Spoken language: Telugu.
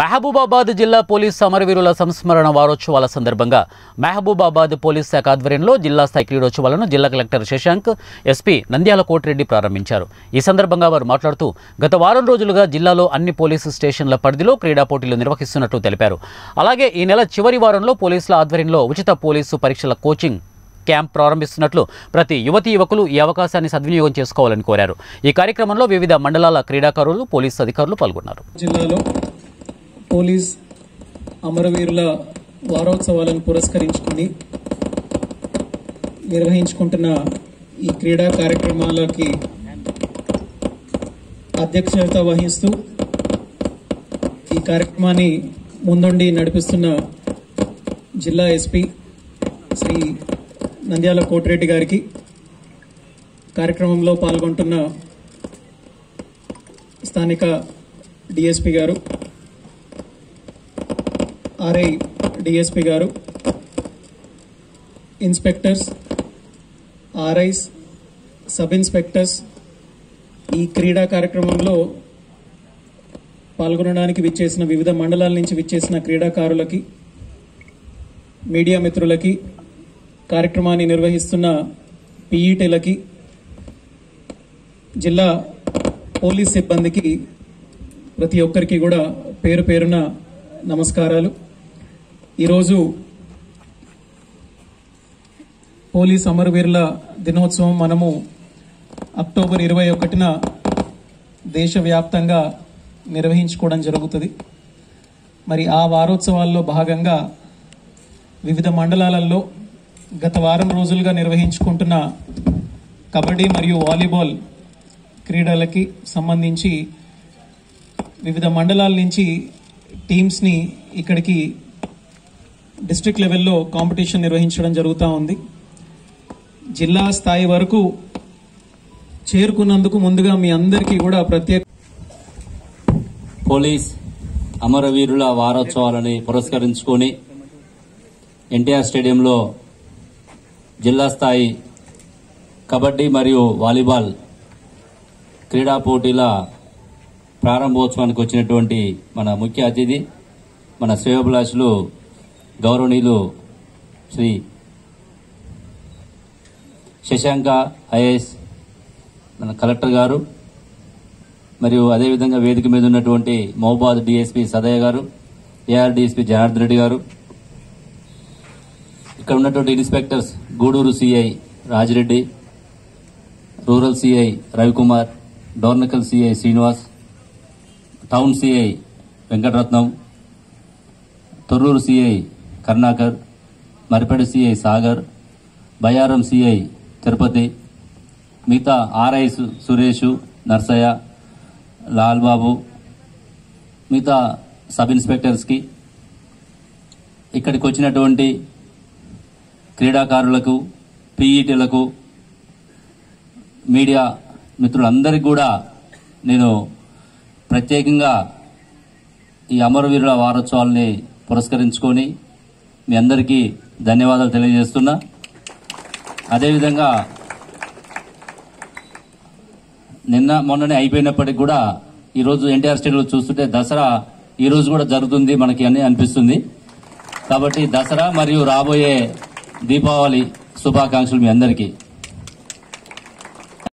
మహబూబాబాద్ జిల్లా పోలీస్ సమరవీరుల సంస్మరణ వారోత్సవాల సందర్భంగా మహబూబాబాద్ పోలీస్ శాఖ ఆధ్వర్యంలో జిల్లా స్థాయి క్రీడోత్సవాలను జిల్లా కలెక్టర్ శశాంక్, ఎస్పీ నంద్యాల కోటిరెడ్డి ప్రారంభించారు। ఈ సందర్భంగా వారు మాట్లాడుతూ గత వారం రోజులుగా జిల్లాలో అన్ని పోలీస్ స్టేషన్ల పరిధిలో క్రీడా పోటీలు నిర్వహిస్తున్నట్లు తెలిపారు। అలాగే ఈ నెల చివరి వారంలో పోలీసుల ఆధ్వర్యంలో ఉచిత పోలీసు పరీక్షల కోచింగ్ క్యాంప్ ప్రారంభిస్తున్నట్లు ప్రతి యువతి యువకులు ఈ అవకాశాన్ని సద్వినియోగం చేసుకోవాలని కోరారు। ఈ కార్యక్రమంలో వివిధ మండలాల క్రీడాకారులు, పోలీస్ అధికారులు పాల్గొన్నారు। జిల్లాలో పోలీస్ అమరవీరుల వారోత్సవాలను పురస్కరించుకుని నిర్వహించుకుంటున్న ఈ క్రీడా కార్యక్రమాలకి అధ్యక్షత వహిస్తూ ఈ కార్యక్రమాన్ని ముందుండి నడిపిస్తున్న జిల్లా ఎస్పీ శ్రీ నంద్యాల కోటిరెడ్డి గారికి, కార్యక్రమంలో పాల్గొంటున్న స్థానిక డిఎస్పీ గారు, ఆర్ఐ డిఎస్పీ గారు, ఇన్స్పెక్టర్స్, ఆర్ఐస్, సబ్ ఇన్స్పెక్టర్స్ ఈ క్రీడా కార్యక్రమంలో పాల్గొనడానికి విచ్చేసిన వివిధ మండలాల నుంచి విచ్చేసిన క్రీడాకారులకి, మీడియా మిత్రులకి, కార్యక్రమాన్ని నిర్వహిస్తున్న పీఈటీలకి, జిల్లా పోలీస్ సిబ్బందికి ప్రతి ఒక్కరికి కూడా పేరు పేరున నమస్కారాలు। ఈరోజు పోలీస్ అమరవీరుల దినోత్సవం మనము అక్టోబర్ 21న దేశవ్యాప్తంగా నిర్వహించుకోవడం జరుగుతుంది। మరి ఆ వారోత్సవాల్లో భాగంగా వివిధ మండలాలలో గత వారం రోజులుగా నిర్వహించుకుంటున్న కబడ్డీ మరియు వాలీబాల్ క్రీడలకి సంబంధించి వివిధ మండలాల నుంచి టీమ్స్ని ఇక్కడికి డిస్ట్రిక్ట్ లెవెల్లో కాంపిటీషన్ నిర్వహించడం జరుగుతూ ఉంది। జిల్లా స్థాయి వరకు చేరుకున్నందుకు ముందుగా మీ అందరికీ కూడా ప్రత్యేక పోలీస్ అమరవీరుల వారోత్సవాలని పురస్కరించుకొని ఎన్టీఆర్ స్టేడియంలో జిల్లా స్థాయి కబడ్డీ మరియు వాలీబాల్ క్రీడా పోటీల ప్రారంభోత్సవానికి వచ్చినటువంటి మన ముఖ్య అతిథి, మన శ్రేయోభిలాషులు గౌరవనీయులు శ్రీ శశాంక ఐఏఎస్ మన కలెక్టర్ గారు, మరియు అదేవిధంగా వేదిక మీద ఉన్నటువంటి మహబూబాబాద్ డిఎస్పీ సదయ్య గారు, ఏఆర్డిఎస్పీ జనార్దన్ రెడ్డి గారు, ఇక్కడ ఉన్నటువంటి inspectors Gudur CI Rajireddy, rural CI Ravikumar, Dornakal CI Srinivas, town CI Venkataratnam, Thorrur CI Karnakar, Maripeda CI Sagar, Bayyaram CI Tirupati, మిగతా ఆర్ఐ సురేష్, నర్సయ్య, లాల్బాబు, మిగతా సబ్ ఇన్స్పెక్టర్స్కి, ఇక్కడికి వచ్చినటువంటి క్రీడాకారులకు, పీఈటీలకు, మీడియా మిత్రులందరికీ కూడా నేను ప్రత్యేకంగా ఈ అమరవీరుల వారోత్సవాల్ని పురస్కరించుకొని మీ అందరికీ ధన్యవాదాలు తెలియజేస్తున్నా। అదేవిధంగా నిన్న మొన్ననే అయిపోయినప్పటికీ కూడా ఈరోజు ఎన్టీఆర్ స్టేడియంలో చూస్తుంటే దసరా ఈరోజు కూడా జరుగుతుంది మనకి అని అనిపిస్తుంది। కాబట్టి దసరా మరియు రాబోయే దీపావళి శుభాకాంక్షలు మీ అందరికీ।